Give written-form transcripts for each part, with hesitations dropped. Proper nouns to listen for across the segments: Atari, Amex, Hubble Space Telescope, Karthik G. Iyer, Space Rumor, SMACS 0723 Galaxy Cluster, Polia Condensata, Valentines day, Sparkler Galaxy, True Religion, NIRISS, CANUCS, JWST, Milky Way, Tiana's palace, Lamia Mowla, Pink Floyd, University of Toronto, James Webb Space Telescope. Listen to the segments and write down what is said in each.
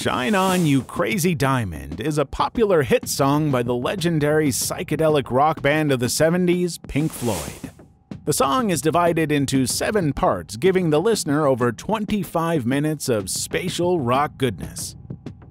Shine On You Crazy Diamond is a popular hit song by the legendary psychedelic rock band of the 70s, Pink Floyd. The song is divided into 7 parts, giving the listener over 25 minutes of spatial rock goodness.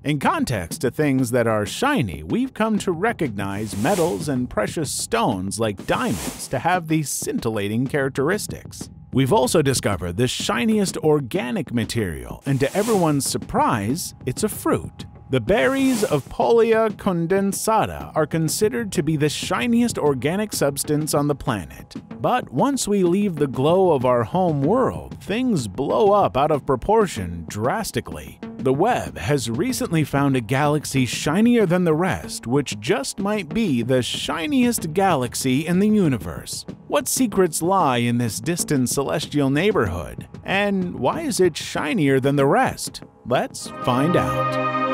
In context to things that are shiny, we've come to recognize metals and precious stones like diamonds to have these scintillating characteristics. We've also discovered the shiniest organic material, and to everyone's surprise, it's a fruit. The berries of Polia Condensata are considered to be the shiniest organic substance on the planet. But once we leave the glow of our home world, things blow up out of proportion drastically. The Webb has recently found a galaxy shinier than the rest, which just might be the shiniest galaxy in the universe. What secrets lie in this distant celestial neighborhood? And why is it shinier than the rest? Let's find out.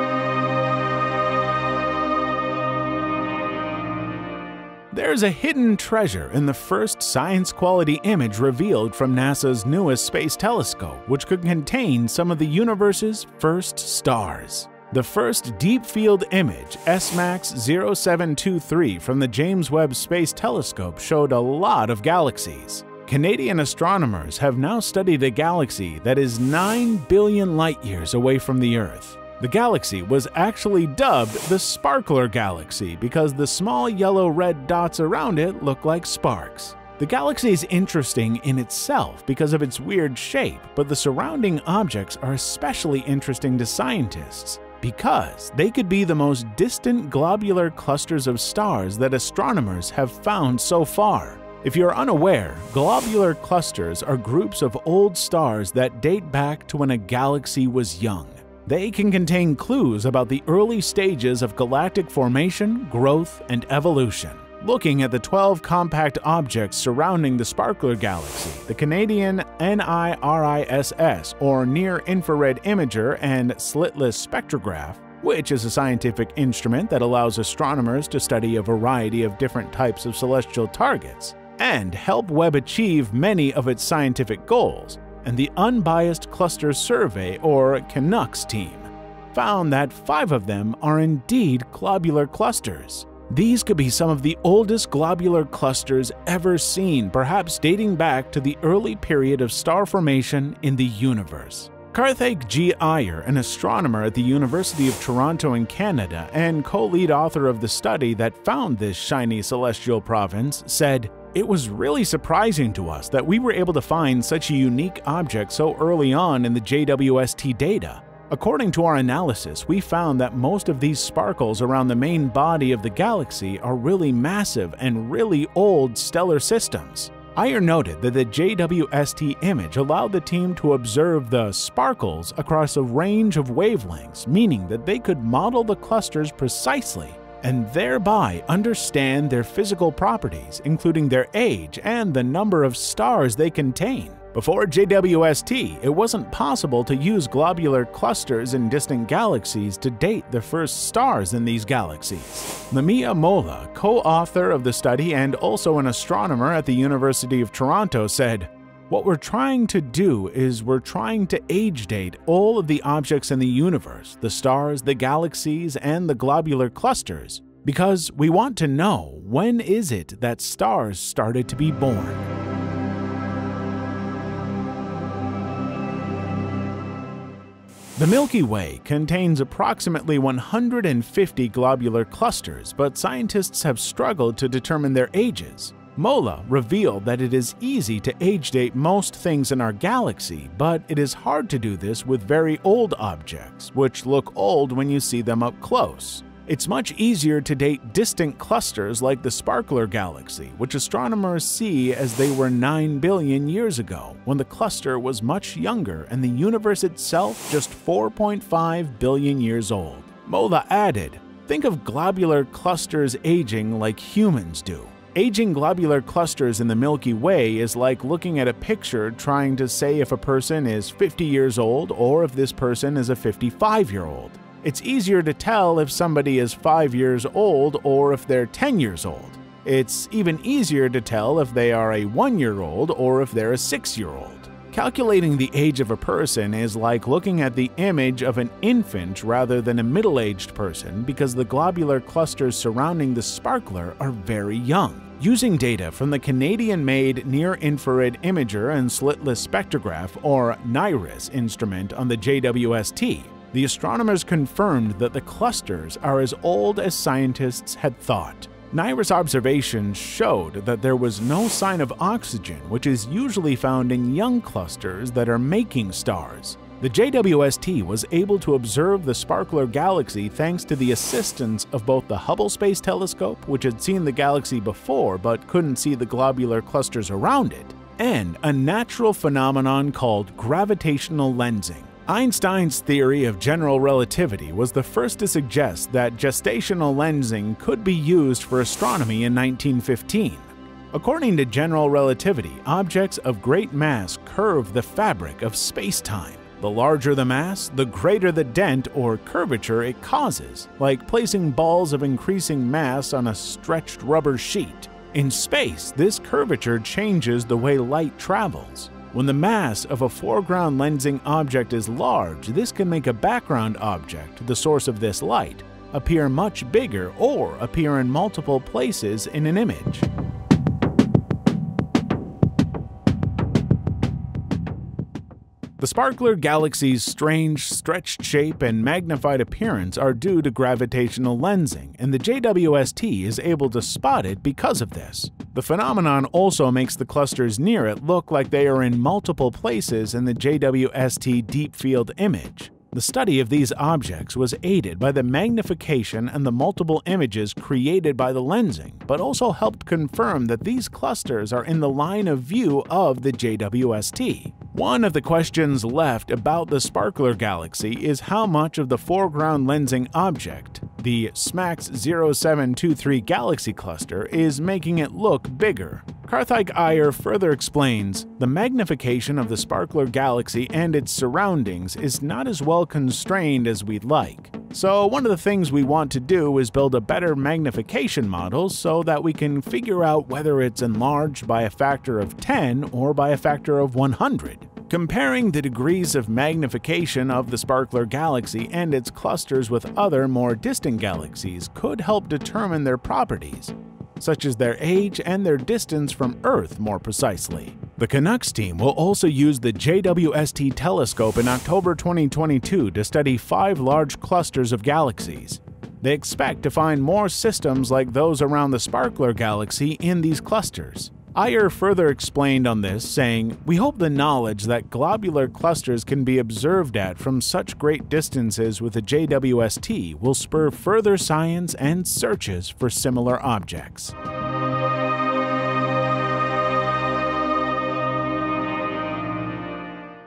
There's a hidden treasure in the first science-quality image revealed from NASA's newest space telescope, which could contain some of the universe's first stars. The first deep-field image, SMACS 0723 from the James Webb Space Telescope, showed a lot of galaxies. Canadian astronomers have now studied a galaxy that is 9 billion light-years away from the Earth. The galaxy was actually dubbed the Sparkler Galaxy because the small yellow-red dots around it look like sparks. The galaxy is interesting in itself because of its weird shape, but the surrounding objects are especially interesting to scientists because they could be the most distant globular clusters of stars that astronomers have found so far. If you're unaware, globular clusters are groups of old stars that date back to when a galaxy was young. They can contain clues about the early stages of galactic formation, growth, and evolution. Looking at the 12 compact objects surrounding the Sparkler Galaxy, the Canadian NIRISS, or Near Infrared Imager and Slitless Spectrograph, which is a scientific instrument that allows astronomers to study a variety of different types of celestial targets, and help Webb achieve many of its scientific goals, and the Unbiased Cluster Survey, or CANUCS team, found that 5 of them are indeed globular clusters. These could be some of the oldest globular clusters ever seen, perhaps dating back to the early period of star formation in the universe. Karthik G. Iyer, an astronomer at the University of Toronto in Canada and co-lead author of the study that found this shiny celestial province, said, "It was really surprising to us that we were able to find such a unique object so early on in the JWST data. According to our analysis, we found that most of these sparkles around the main body of the galaxy are really massive and really old stellar systems." Iyer noted that the JWST image allowed the team to observe the sparkles across a range of wavelengths, meaning that they could model the clusters precisely and thereby understand their physical properties, including their age and the number of stars they contain. Before JWST, it wasn't possible to use globular clusters in distant galaxies to date the first stars in these galaxies. Lamia Mowla, co-author of the study and also an astronomer at the University of Toronto, said, "What we're trying to do is we're trying to age date all of the objects in the universe, the stars, the galaxies, and the globular clusters, because we want to know when is it that stars started to be born." The Milky Way contains approximately 150 globular clusters, but scientists have struggled to determine their ages. Mowla revealed that it is easy to age-date most things in our galaxy, but it is hard to do this with very old objects, which look old when you see them up close. It's much easier to date distant clusters like the Sparkler Galaxy, which astronomers see as they were 9 billion years ago, when the cluster was much younger and the universe itself just 4.5 billion years old. Mowla added, "Think of globular clusters aging like humans do. Aging globular clusters in the Milky Way is like looking at a picture trying to say if a person is 50 years old or if this person is a 55-year-old. It's easier to tell if somebody is 5 years old or if they're 10 years old. It's even easier to tell if they are a 1-year-old or if they're a 6-year-old. Calculating the age of a person is like looking at the image of an infant rather than a middle-aged person because the globular clusters surrounding the sparkler are very young. Using data from the Canadian-made Near-Infrared Imager and Slitless Spectrograph, or NIRISS, instrument on the JWST, the astronomers confirmed that the clusters are as old as scientists had thought. NIRISS observations showed that there was no sign of oxygen, which is usually found in young clusters that are making stars. The JWST was able to observe the Sparkler Galaxy thanks to the assistance of both the Hubble Space Telescope, which had seen the galaxy before but couldn't see the globular clusters around it, and a natural phenomenon called gravitational lensing. Einstein's theory of general relativity was the first to suggest that gravitational lensing could be used for astronomy in 1915. According to general relativity, objects of great mass curve the fabric of space-time. The larger the mass, the greater the dent or curvature it causes, like placing balls of increasing mass on a stretched rubber sheet. In space, this curvature changes the way light travels. When the mass of a foreground lensing object is large, this can make a background object, the source of this light, appear much bigger or appear in multiple places in an image. The Sparkler Galaxy's strange, stretched shape and magnified appearance are due to gravitational lensing, and the JWST is able to spot it because of this. The phenomenon also makes the clusters near it look like they are in multiple places in the JWST deep field image. The study of these objects was aided by the magnification and the multiple images created by the lensing, but also helped confirm that these clusters are in the line of view of the JWST. One of the questions left about the Sparkler Galaxy is how much of the foreground lensing object, the SMACS 0723 Galaxy Cluster, is making it look bigger. Karthik Iyer further explains, the magnification of the Sparkler Galaxy and its surroundings is not as well constrained as we'd like. So one of the things we want to do is build a better magnification model so that we can figure out whether it's enlarged by a factor of 10 or by a factor of 100. Comparing the degrees of magnification of the Sparkler Galaxy and its clusters with other more distant galaxies could help determine their properties, such as their age and their distance from Earth more precisely. The CANUCS team will also use the JWST telescope in October 2022 to study 5 large clusters of galaxies. They expect to find more systems like those around the Sparkler Galaxy in these clusters. Iyer further explained on this, saying, "We hope the knowledge that globular clusters can be observed at from such great distances with the JWST will spur further science and searches for similar objects."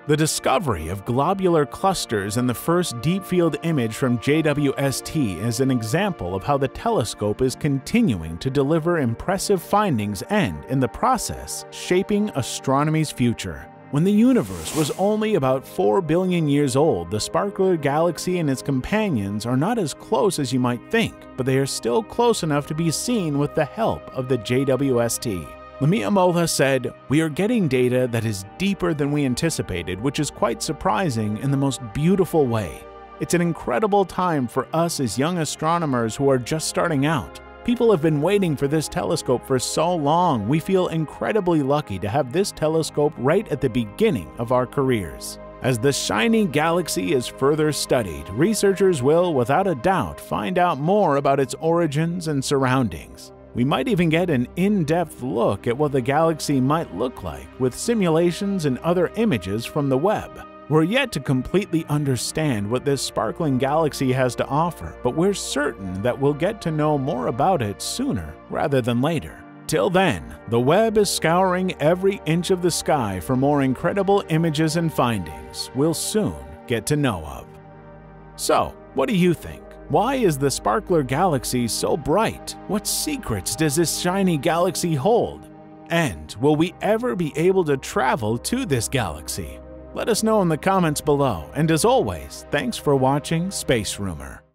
The discovery of globular clusters in the first deep field image from JWST is an example of how the telescope is continuing to deliver impressive findings and, in the process, shaping astronomy's future. When the universe was only about 4 billion years old, the Sparkler Galaxy and its companions are not as close as you might think, but they are still close enough to be seen with the help of the JWST. Lamia Mowla said, "We are getting data that is deeper than we anticipated, which is quite surprising in the most beautiful way. It's an incredible time for us as young astronomers who are just starting out. People have been waiting for this telescope for so long. We feel incredibly lucky to have this telescope right at the beginning of our careers." As the shiny galaxy is further studied, researchers will, without a doubt, find out more about its origins and surroundings. We might even get an in-depth look at what the galaxy might look like with simulations and other images from the web. We're yet to completely understand what this sparkling galaxy has to offer, but we're certain that we'll get to know more about it sooner rather than later. Till then, the web is scouring every inch of the sky for more incredible images and findings we'll soon get to know of. So, what do you think? Why is the Sparkler Galaxy so bright? What secrets does this shiny galaxy hold? And will we ever be able to travel to this galaxy? Let us know in the comments below, and as always, thanks for watching Space Rumor.